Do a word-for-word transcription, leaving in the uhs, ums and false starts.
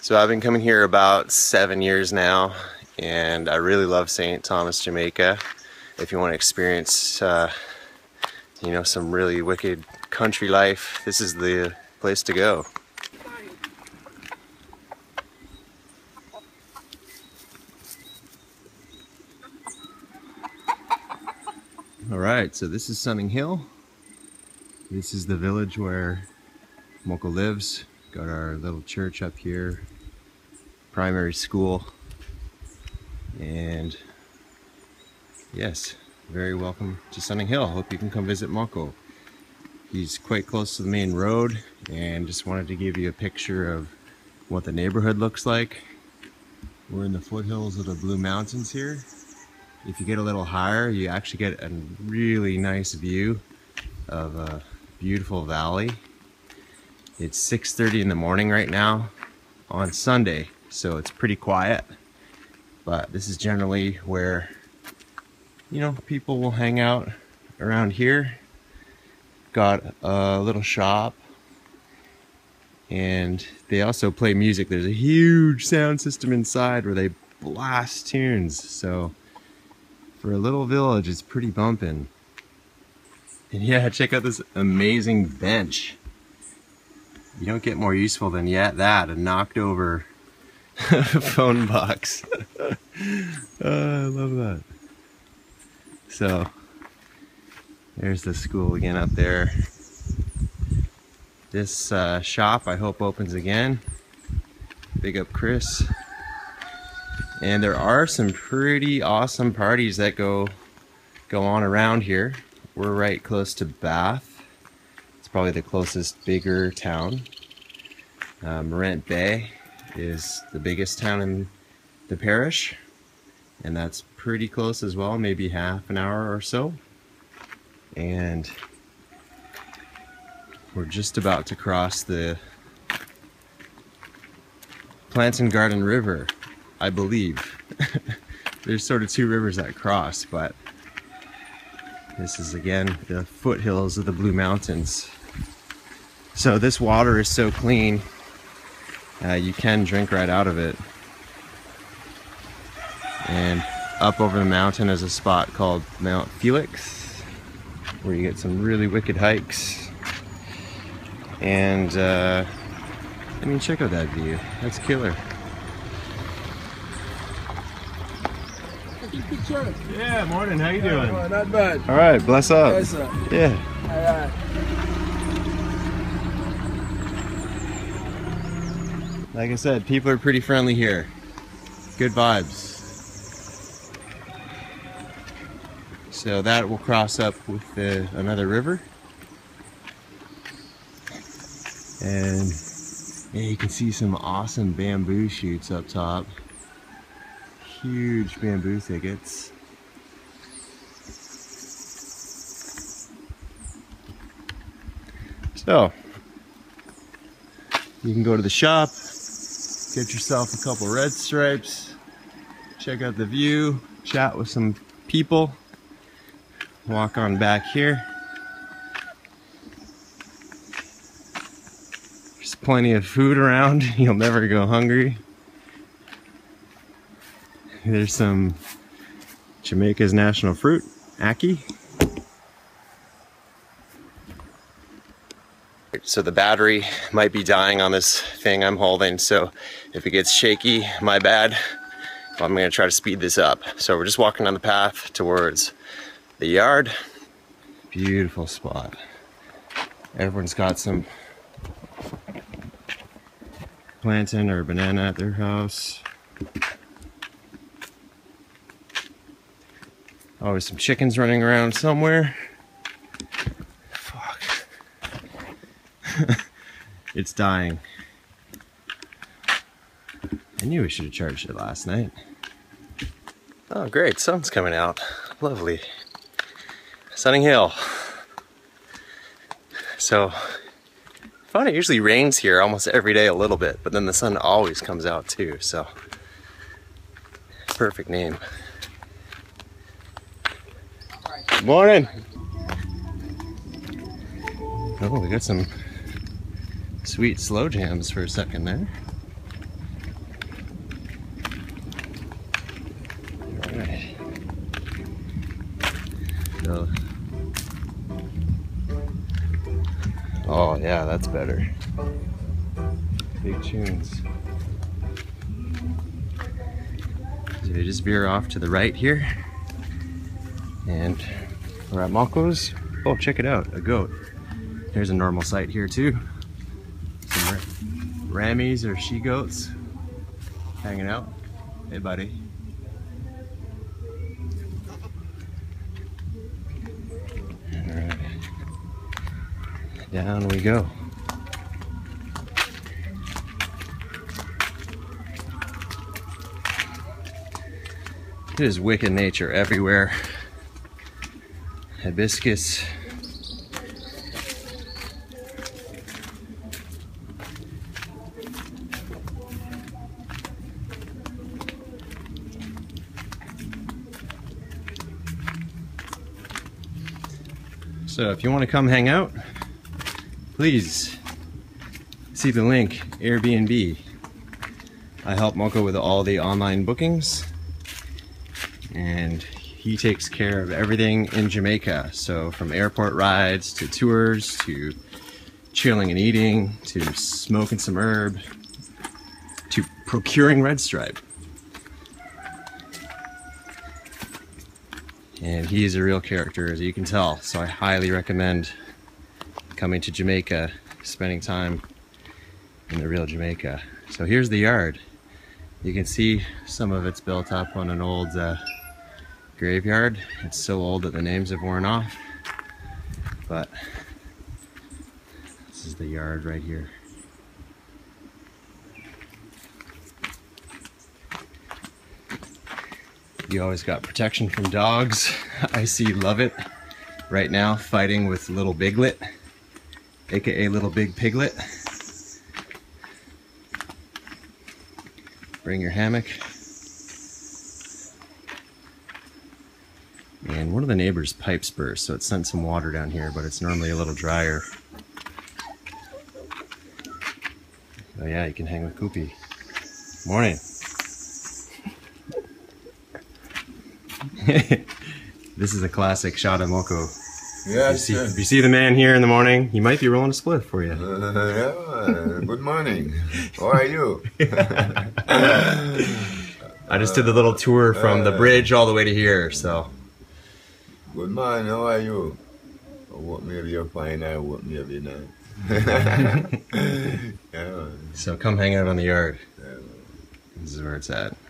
So I've been coming here about seven years now, and I really love Saint Thomas, Jamaica. If you want to experience, uh, you know, some really wicked country life, this is the place to go. All right, so this is Sunning Hill. This is the village where Mocha lives. Got our little church up here, primary school, and yes, very welcome to Sunning Hill. Hope you can come visit Mocha. He's quite close to the main road, and just wanted to give you a picture of what the neighborhood looks like. We're in the foothills of the Blue Mountains here. If you get a little higher, you actually get a really nice view of a beautiful valley. It's six thirty in the morning right now on Sunday, so it's pretty quiet, but this is generally where, you know, people will hang out around here. Got a little shop, and they also play music. There's a huge sound system inside where they blast tunes, so for a little village it's pretty bumping. And yeah, check out this amazing bench. You don't get more useful than yet that, a knocked over phone box. uh, I love that. So, there's the school again up there. This uh, shop I hope opens again. Big up Chris. And there are some pretty awesome parties that go, go on around here. We're right close to Bath. Probably the closest bigger town. Uh, Morant Bay is the biggest town in the parish, and that's pretty close as well, maybe half an hour or so. And we're just about to cross the Plant and Garden River, I believe. There's sort of two rivers that cross, but this is again the foothills of the Blue Mountains. So this water is so clean, uh, you can drink right out of it. And up over the mountain is a spot called Mount Felix, where you get some really wicked hikes. And uh, I mean, check out that view, that's killer. Yeah, morning, how you doing? Hey, well, not bad. All right, bless up. Bless up. Yeah. All right. Like I said, people are pretty friendly here. Good vibes. So that will cross up with the, another river. And yeah, you can see some awesome bamboo shoots up top. Huge bamboo thickets. So, you can go to the shop, get yourself a couple Red Stripes, check out the view, chat with some people, walk on back here. There's plenty of food around, you'll never go hungry. There's some Jamaica's national fruit, ackee. So the battery might be dying on this thing I'm holding, so if it gets shaky, my bad. I'm gonna try to speed this up. So we're just walking on the path towards the yard. Beautiful spot. Everyone's got some plantain or banana at their house. Always some chickens running around somewhere. Fuck. It's dying. I knew we should have charged it last night. Oh great, sun's coming out. Lovely. Sunning Hill. So, I find it usually rains here almost every day a little bit, but then the sun always comes out too, so. Perfect name. Morning! Oh, we got some sweet slow jams for a second there. goes. Oh yeah, that's better. Big tunes. So we just veer off to the right here, and we're at Mocha's. Oh, check it out, a goat. There's a normal sight here too. Some ra rammies or she goats hanging out. Hey buddy. Down we go. It is wicked nature everywhere. Hibiscus. So if you want to come hang out, please see the link, Airbnb. I help Mocha with all the online bookings, and he takes care of everything in Jamaica. So from airport rides, to tours, to chilling and eating, to smoking some herb, to procuring Red Stripe. And he is a real character, as you can tell, so I highly recommend coming to Jamaica, spending time in the real Jamaica. So here's the yard. You can see some of it's built up on an old uh, graveyard. It's so old that the names have worn off, but this is the yard right here. You always got protection from dogs. I see Love It right now fighting with Little Biglet, A K A Little Big Piglet. Bring your hammock. And one of the neighbors' pipes burst, so it sent some water down here, but it's normally a little drier. Oh yeah, you can hang with Koopy. Morning. This is a classic shot of Mocha. Yeah, you see, sure. If you see the man here in the morning, he might be rolling a spliff for you. Uh, yeah, good morning. How are you? I just did the little tour from uh, the bridge all the way to here, so. Good morning, how are you? I woke me up your fine, I woke me up your night. Yeah. So come hang out on the yard. Yeah. This is where it's at.